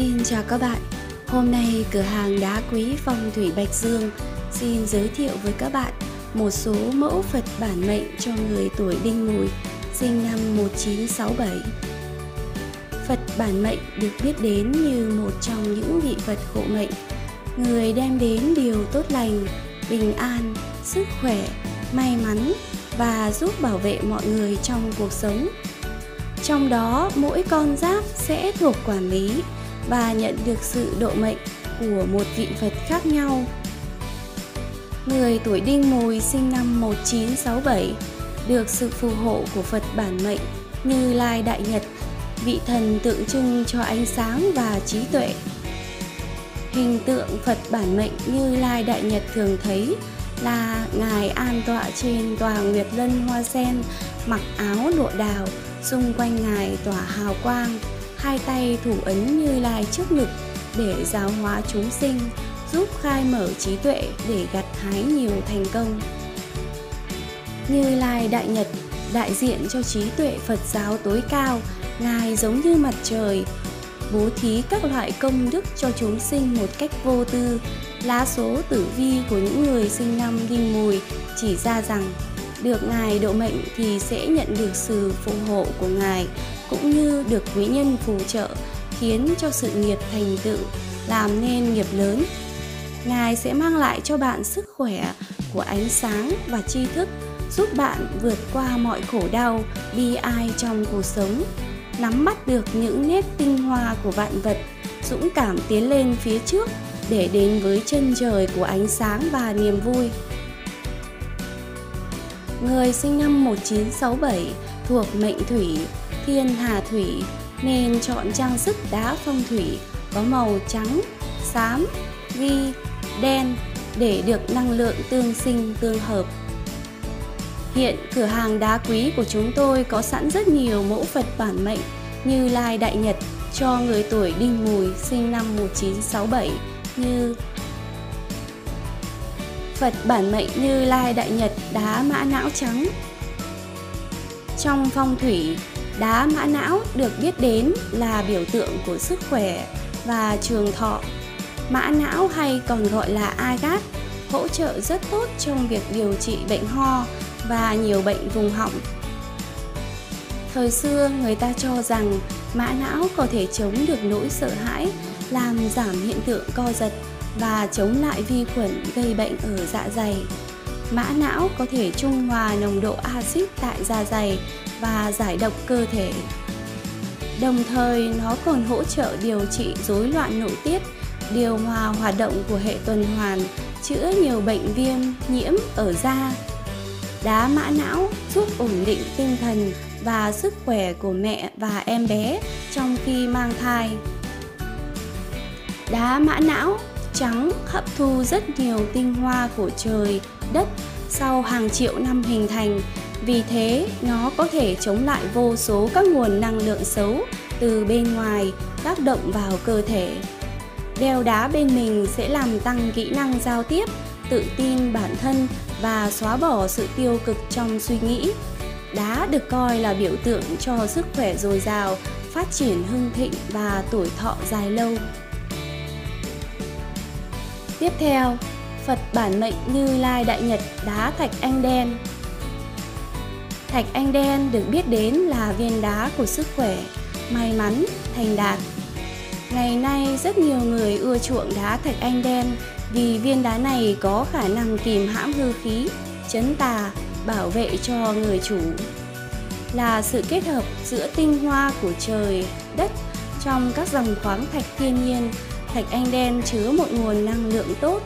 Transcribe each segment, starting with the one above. Xin chào các bạn, hôm nay cửa hàng Đá Quý Phong Thủy Bạch Dương xin giới thiệu với các bạn một số mẫu Phật bản mệnh cho người tuổi Đinh Mùi, sinh năm 1967. Phật bản mệnh được biết đến như một trong những vị Phật hộ mệnh, người đem đến điều tốt lành, bình an, sức khỏe, may mắn và giúp bảo vệ mọi người trong cuộc sống. Trong đó, mỗi con giáp sẽ thuộc quản lý và nhận được sự độ mệnh của một vị Phật khác nhau. Người tuổi Đinh Mùi sinh năm 1967 được sự phù hộ của Phật bản mệnh Như Lai Đại Nhật, vị thần tượng trưng cho ánh sáng và trí tuệ. Hình tượng Phật bản mệnh Như Lai Đại Nhật thường thấy là Ngài an tọa trên tòa Nguyệt Lân hoa sen, mặc áo lụa đào, xung quanh Ngài tỏa hào quang, hai tay thủ ấn Như Lai trước ngực để giáo hóa chúng sinh, giúp khai mở trí tuệ để gặt hái nhiều thành công. Như Lai Đại Nhật đại diện cho trí tuệ Phật giáo tối cao, Ngài giống như mặt trời, bố thí các loại công đức cho chúng sinh một cách vô tư. Lá số tử vi của những người sinh năm Đinh Mùi chỉ ra rằng được Ngài độ mệnh thì sẽ nhận được sự phù hộ của Ngài, cũng như được quý nhân phù trợ khiến cho sự nghiệp thành tựu, làm nên nghiệp lớn. Ngài sẽ mang lại cho bạn sức khỏe của ánh sáng và tri thức, giúp bạn vượt qua mọi khổ đau, bi ai trong cuộc sống, nắm bắt được những nét tinh hoa của vạn vật, dũng cảm tiến lên phía trước để đến với chân trời của ánh sáng và niềm vui. Người sinh năm 1967 thuộc mệnh thủy, Thiên Hà Thủy, nên chọn trang sức đá phong thủy có màu trắng, xám, ghi, đen để được năng lượng tương sinh tương hợp. Hiện cửa hàng Đá Quý của chúng tôi có sẵn rất nhiều mẫu Phật bản mệnh Như Lai Đại Nhật cho người tuổi Đinh Mùi sinh năm 1967 như Phật bản mệnh Như Lai Đại Nhật đá mã não trắng. Trong phong thủy, đá mã não được biết đến là biểu tượng của sức khỏe và trường thọ. Mã não hay còn gọi là agat hỗ trợ rất tốt trong việc điều trị bệnh ho và nhiều bệnh vùng họng. Thời xưa người ta cho rằng mã não có thể chống được nỗi sợ hãi, làm giảm hiện tượng co giật và chống lại vi khuẩn gây bệnh ở dạ dày. Mã não có thể trung hòa nồng độ axit tại dạ dày và giải độc cơ thể. Đồng thời nó còn hỗ trợ điều trị rối loạn nội tiết, điều hòa hoạt động của hệ tuần hoàn, chữa nhiều bệnh viêm, nhiễm ở da. Đá mã não giúp ổn định tinh thần và sức khỏe của mẹ và em bé trong khi mang thai. Đá mã não trắng hấp thu rất nhiều tinh hoa của trời, đất sau hàng triệu năm hình thành, vì thế nó có thể chống lại vô số các nguồn năng lượng xấu từ bên ngoài tác động vào cơ thể. Đeo đá bên mình sẽ làm tăng kỹ năng giao tiếp, tự tin bản thân và xóa bỏ sự tiêu cực trong suy nghĩ. Đá được coi là biểu tượng cho sức khỏe dồi dào, phát triển hưng thịnh và tuổi thọ dài lâu. Tiếp theo, Phật bản mệnh Như Lai Đại Nhật đá thạch anh đen. Thạch anh đen được biết đến là viên đá của sức khỏe, may mắn, thành đạt. Ngày nay rất nhiều người ưa chuộng đá thạch anh đen vì viên đá này có khả năng kìm hãm hư khí, trấn tà, bảo vệ cho người chủ. Là sự kết hợp giữa tinh hoa của trời, đất trong các dòng khoáng thạch thiên nhiên, thạch anh đen chứa một nguồn năng lượng tốt,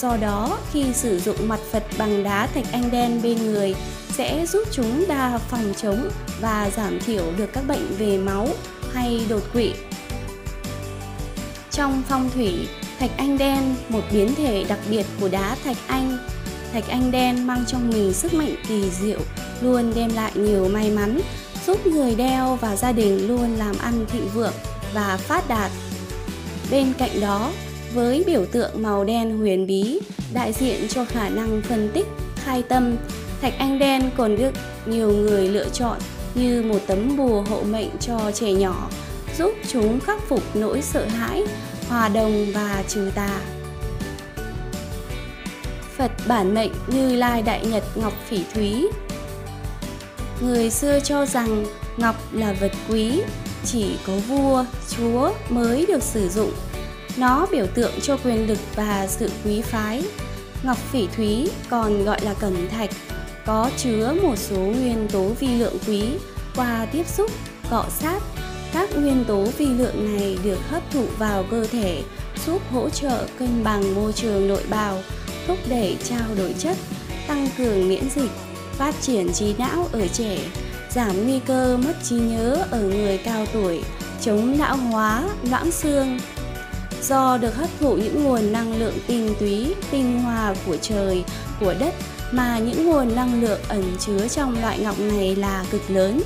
do đó khi sử dụng mặt Phật bằng đá thạch anh đen bên người sẽ giúp chúng đa phòng chống và giảm thiểu được các bệnh về máu hay đột quỵ. Trong phong thủy, thạch anh đen một biến thể đặc biệt của đá thạch anh. Thạch anh đen mang trong mình sức mạnh kỳ diệu, luôn đem lại nhiều may mắn, giúp người đeo và gia đình luôn làm ăn thịnh vượng và phát đạt. Bên cạnh đó, với biểu tượng màu đen huyền bí, đại diện cho khả năng phân tích, khai tâm, thạch anh đen còn được nhiều người lựa chọn như một tấm bùa hộ mệnh cho trẻ nhỏ, giúp chúng khắc phục nỗi sợ hãi, hòa đồng và trừ tà. Phật bản mệnh Như Lai Đại Nhật Ngọc Phỉ Thúy. Người xưa cho rằng ngọc là vật quý, chỉ có vua, chúa mới được sử dụng. Nó biểu tượng cho quyền lực và sự quý phái. Ngọc Phỉ Thúy còn gọi là cẩm thạch, có chứa một số nguyên tố vi lượng quý. Qua tiếp xúc, cọ sát, các nguyên tố vi lượng này được hấp thụ vào cơ thể, giúp hỗ trợ cân bằng môi trường nội bào, thúc đẩy trao đổi chất, tăng cường miễn dịch, phát triển trí não ở trẻ, giảm nguy cơ mất trí nhớ ở người cao tuổi, chống lão hóa, loãng xương. Do được hấp thụ những nguồn năng lượng tinh túy, tinh hoa của trời, của đất, mà những nguồn năng lượng ẩn chứa trong loại ngọc này là cực lớn.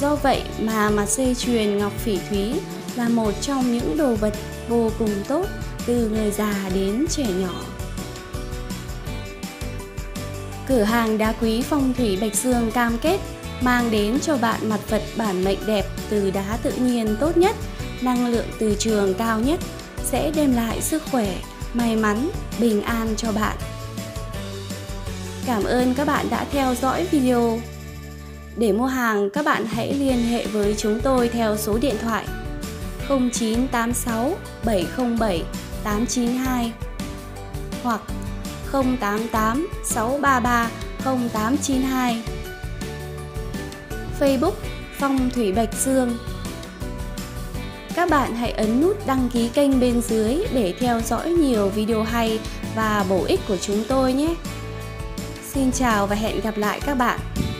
Do vậy mà dây chuyền ngọc phỉ thúy là một trong những đồ vật vô cùng tốt từ người già đến trẻ nhỏ. Cửa hàng Đá Quý Phong Thủy Bạch Dương cam kết mang đến cho bạn mặt vật bản mệnh đẹp từ đá tự nhiên tốt nhất, năng lượng từ trường cao nhất, sẽ đem lại sức khỏe, may mắn, bình an cho bạn. Cảm ơn các bạn đã theo dõi video. Để mua hàng, các bạn hãy liên hệ với chúng tôi theo số điện thoại 0986 707 892 hoặc 088 633 0892. Facebook Phong Thủy Bạch Dương. Các bạn hãy ấn nút đăng ký kênh bên dưới để theo dõi nhiều video hay và bổ ích của chúng tôi nhé. Xin chào và hẹn gặp lại các bạn.